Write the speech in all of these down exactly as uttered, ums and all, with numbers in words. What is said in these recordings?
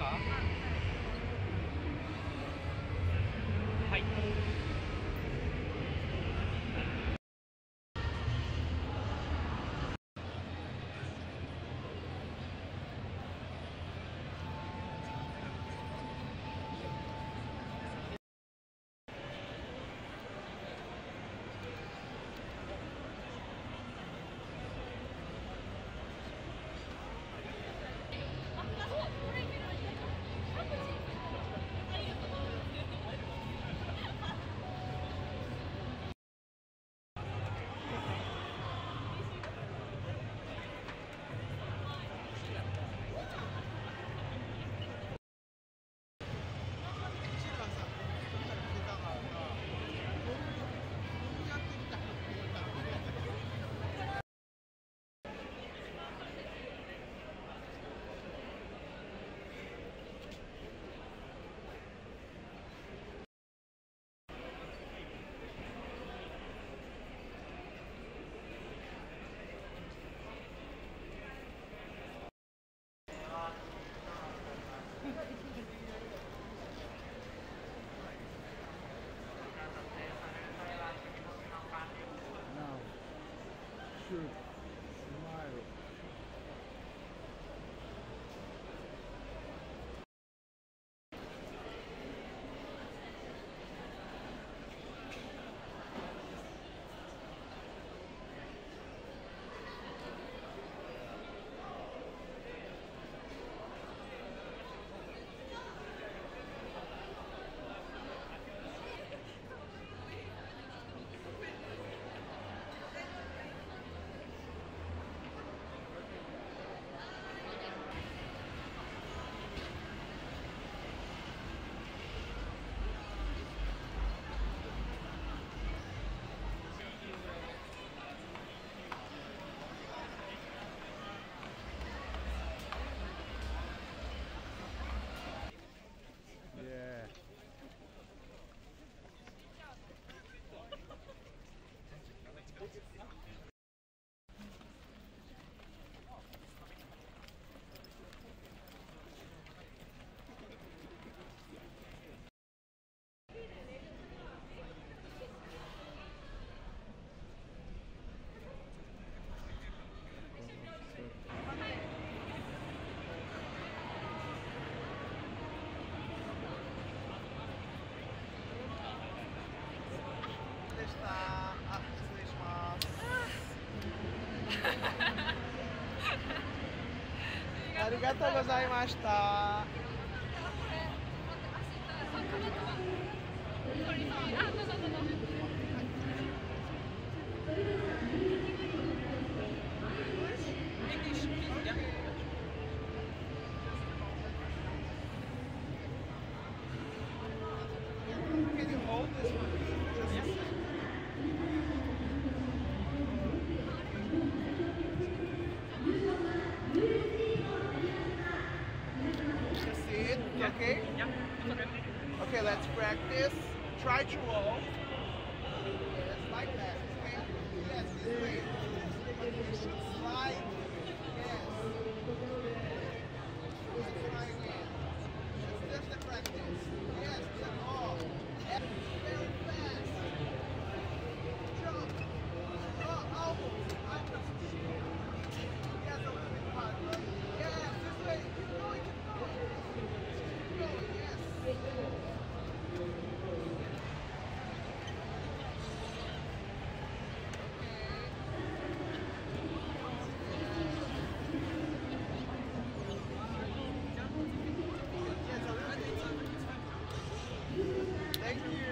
か。はい。Smile.ありがとうございました。Okay? Yeah. Okay. Okay, let's practice. Try to roll. Yes, like that. Okay? Yes, this way. But you should slide. Yes. You should slide in. That's the practice. Yes, that's all. Very fast. Jump. Oh, almost. Yes, a little bit hard. Yes, this way. Keep going, keep going. Thank you.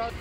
Roger.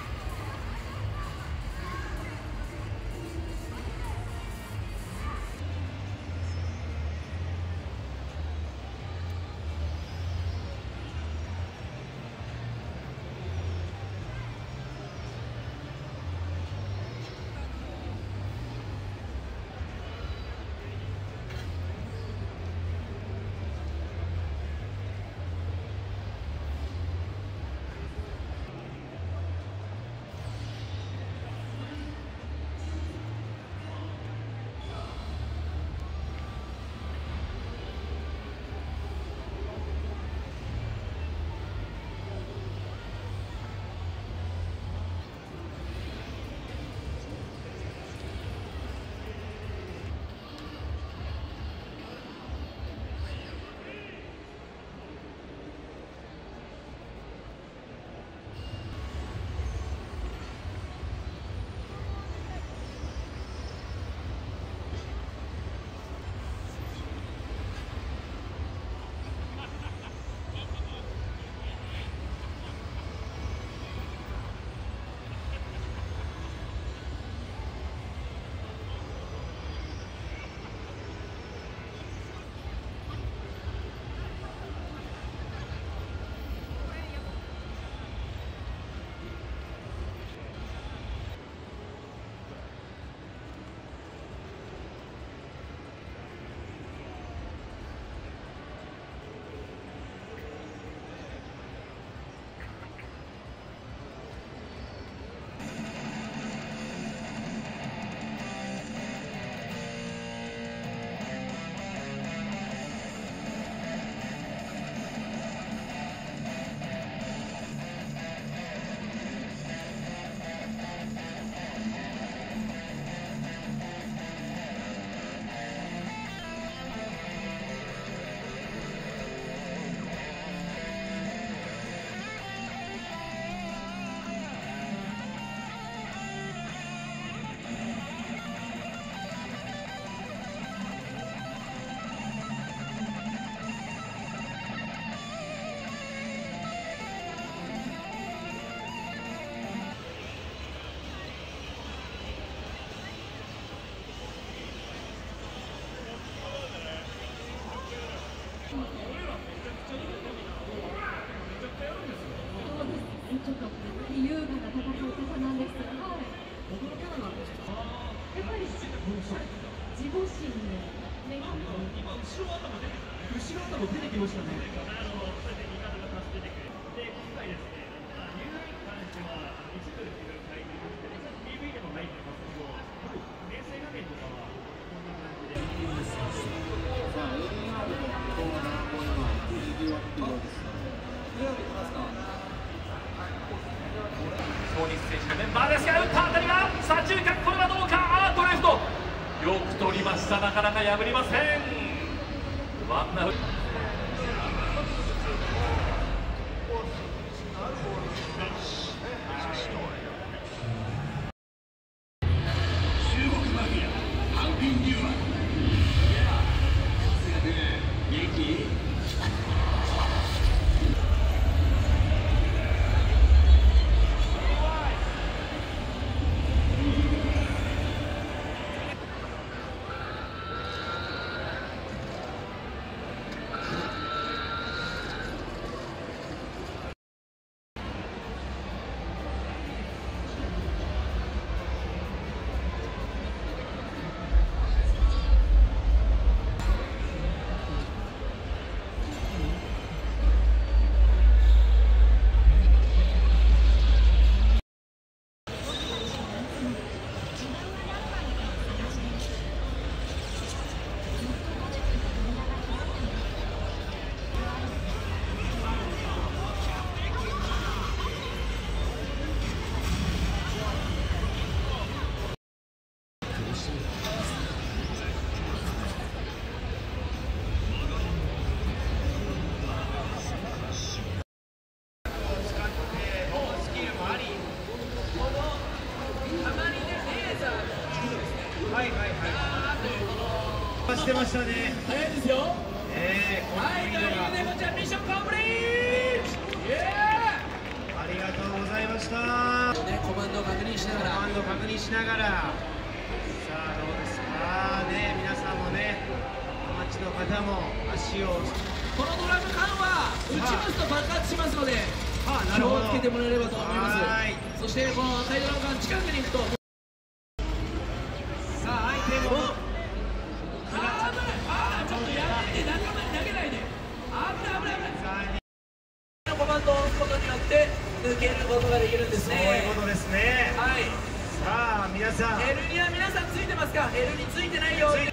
なかなか破りません。ワンアウト。してましたね。早いですよ。ええ、はい、ということでこちらミッションコンプリート。ありがとうございます。ました。ね、コマンドを確認しながらコマンドを確認しながらさあ、どうですかね。皆さんもね、お待ちの方も足を、このドラム缶は打ちますと爆発しますので、はあ、なるほど、気をつけてもらえればと思います。はい、そしてこの赤いドラム缶近くに行くと、さあ相手もああ、ちょっとやめて、仲間に投げないで、危ない危ない危ない。コマンドを押すことによって抜けることができるんですね。そういうことですね。はい。さあ皆さん、Lには皆さんついてますか？Lについてないように。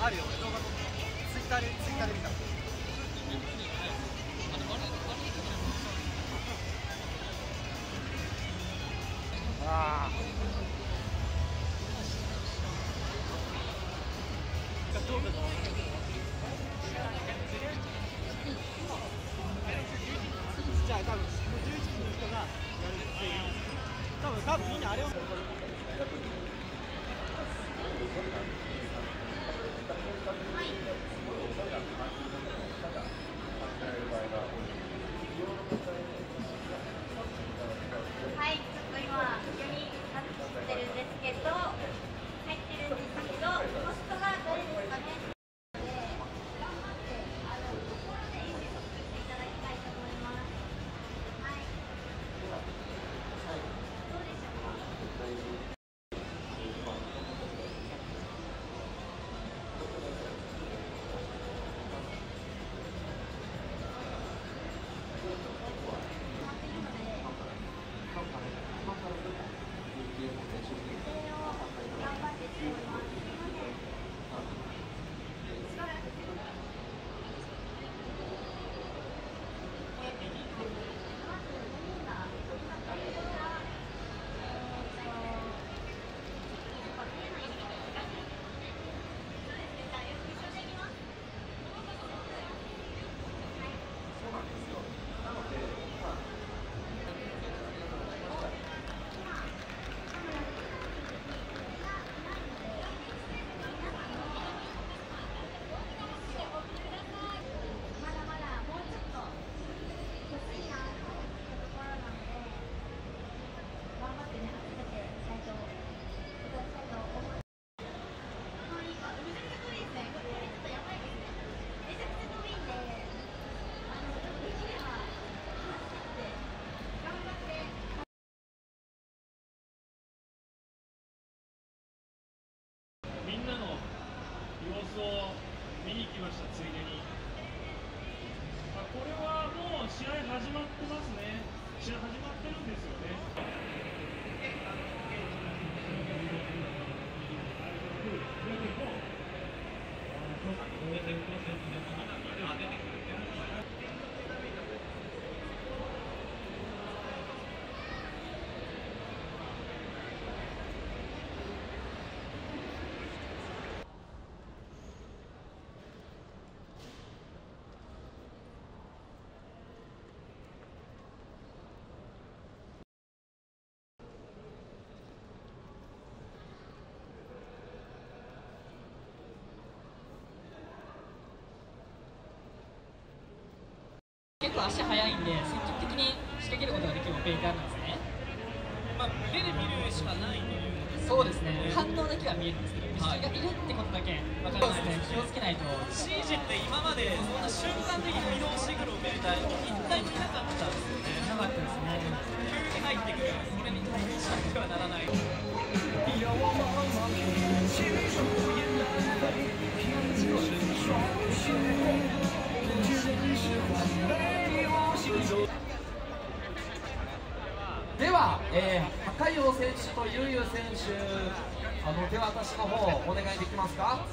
あるよ、動画撮ってツイッターで、ツイッターで見た。ああ。足速いんで積極的に仕掛けることができるのがベイターなんですね。まあ、目で見るしかないということですね。そうですね、反応だけは見えるんですけど、人がいるってことだけ分からないですね。気をつけないと。シージって今までそんな瞬間的に移動してくるベイター一体見なかったんですよね。なかったですね。急に入ってくる、それに対応しなくてはならない。では、えー、高陽選手とゆうゆう選手、あの手渡しの方お願いできますか。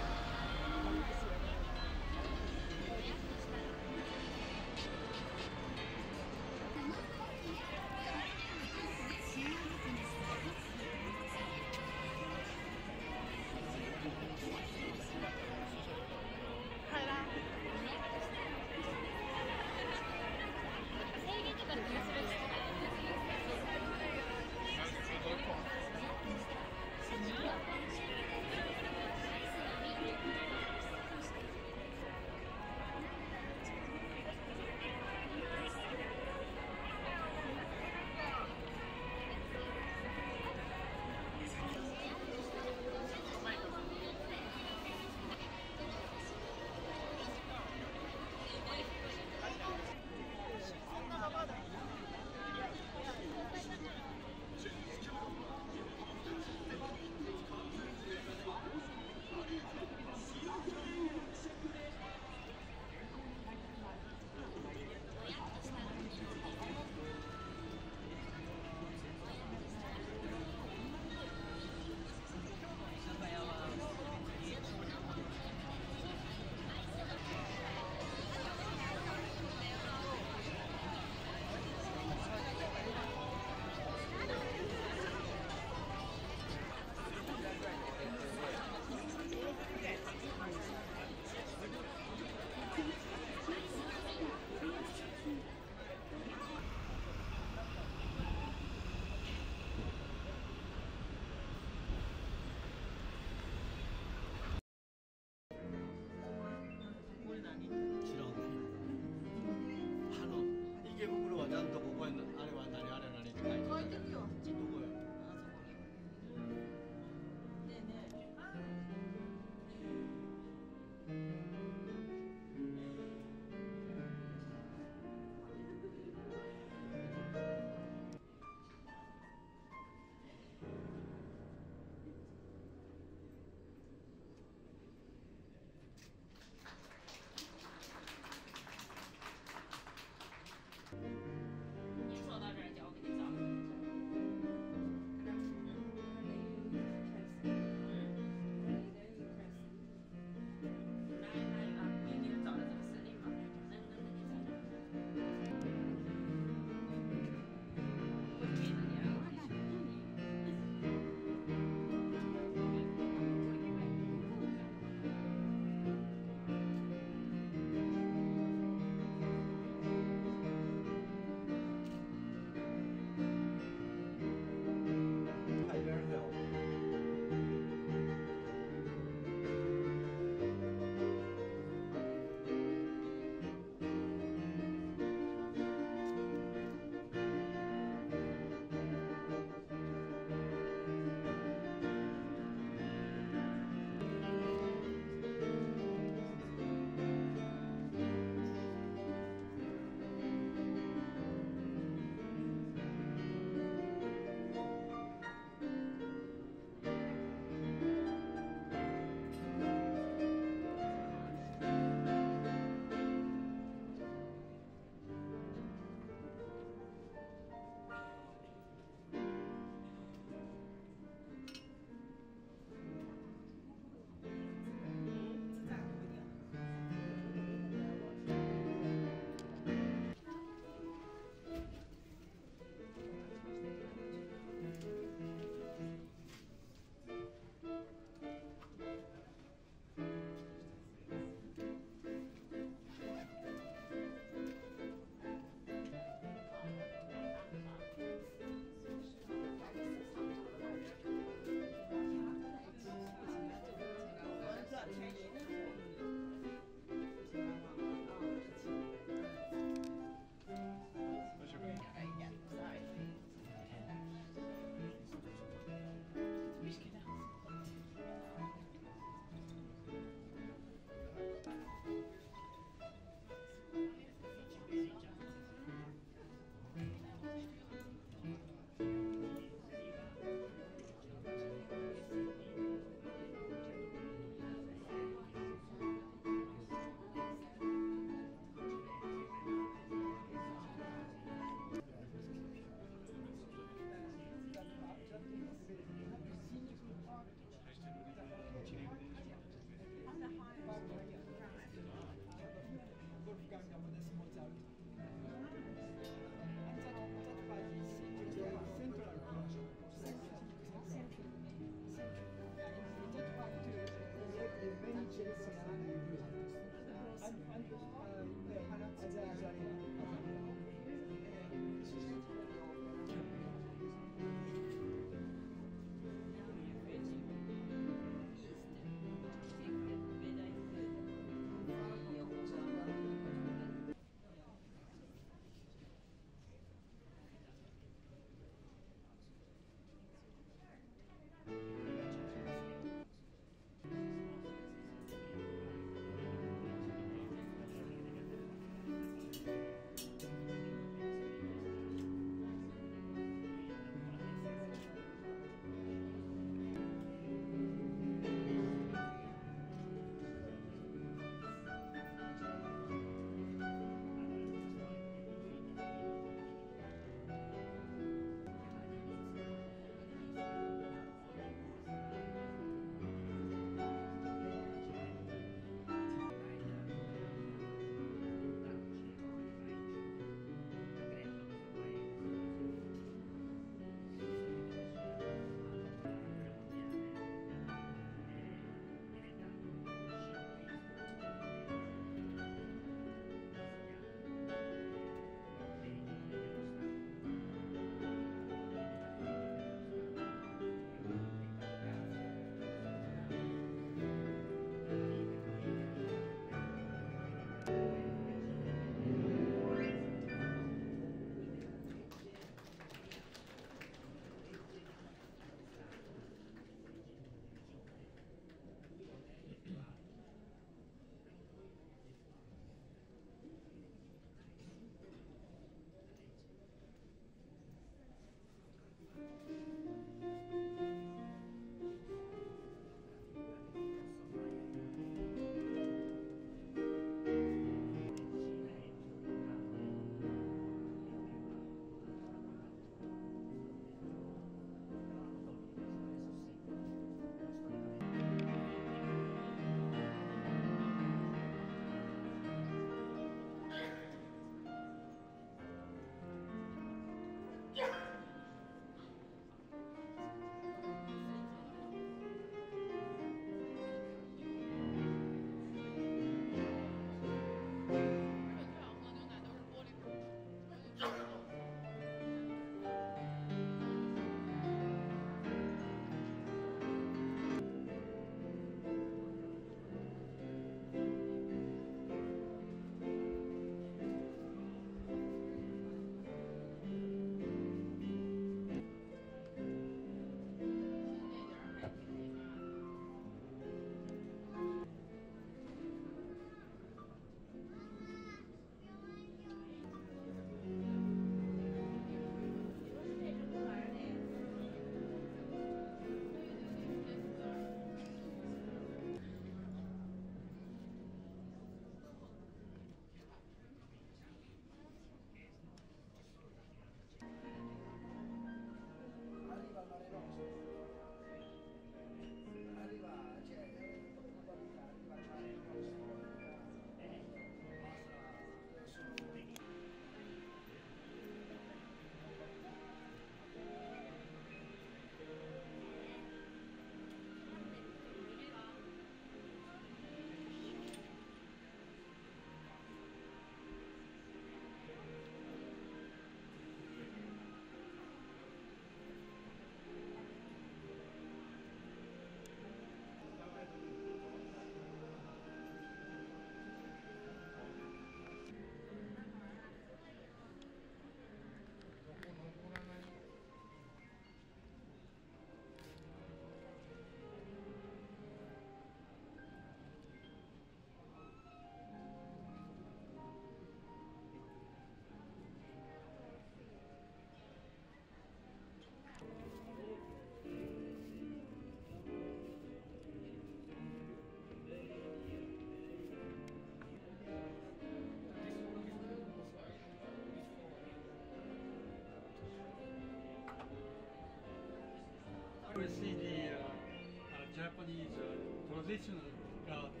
ぱりトランジションが、そう、イ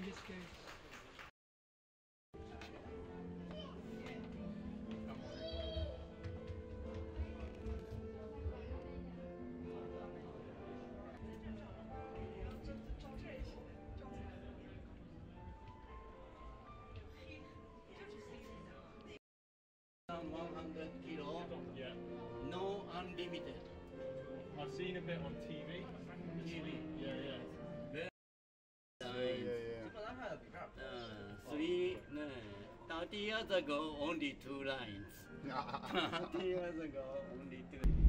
ングリッシュ系。one hundred kilo, yeah. No unlimited. I've seen a bit on T V. T V, yeah, yeah. Then, uh, uh, three, no, no, thirty years ago, only two lines. thirty years ago, only two.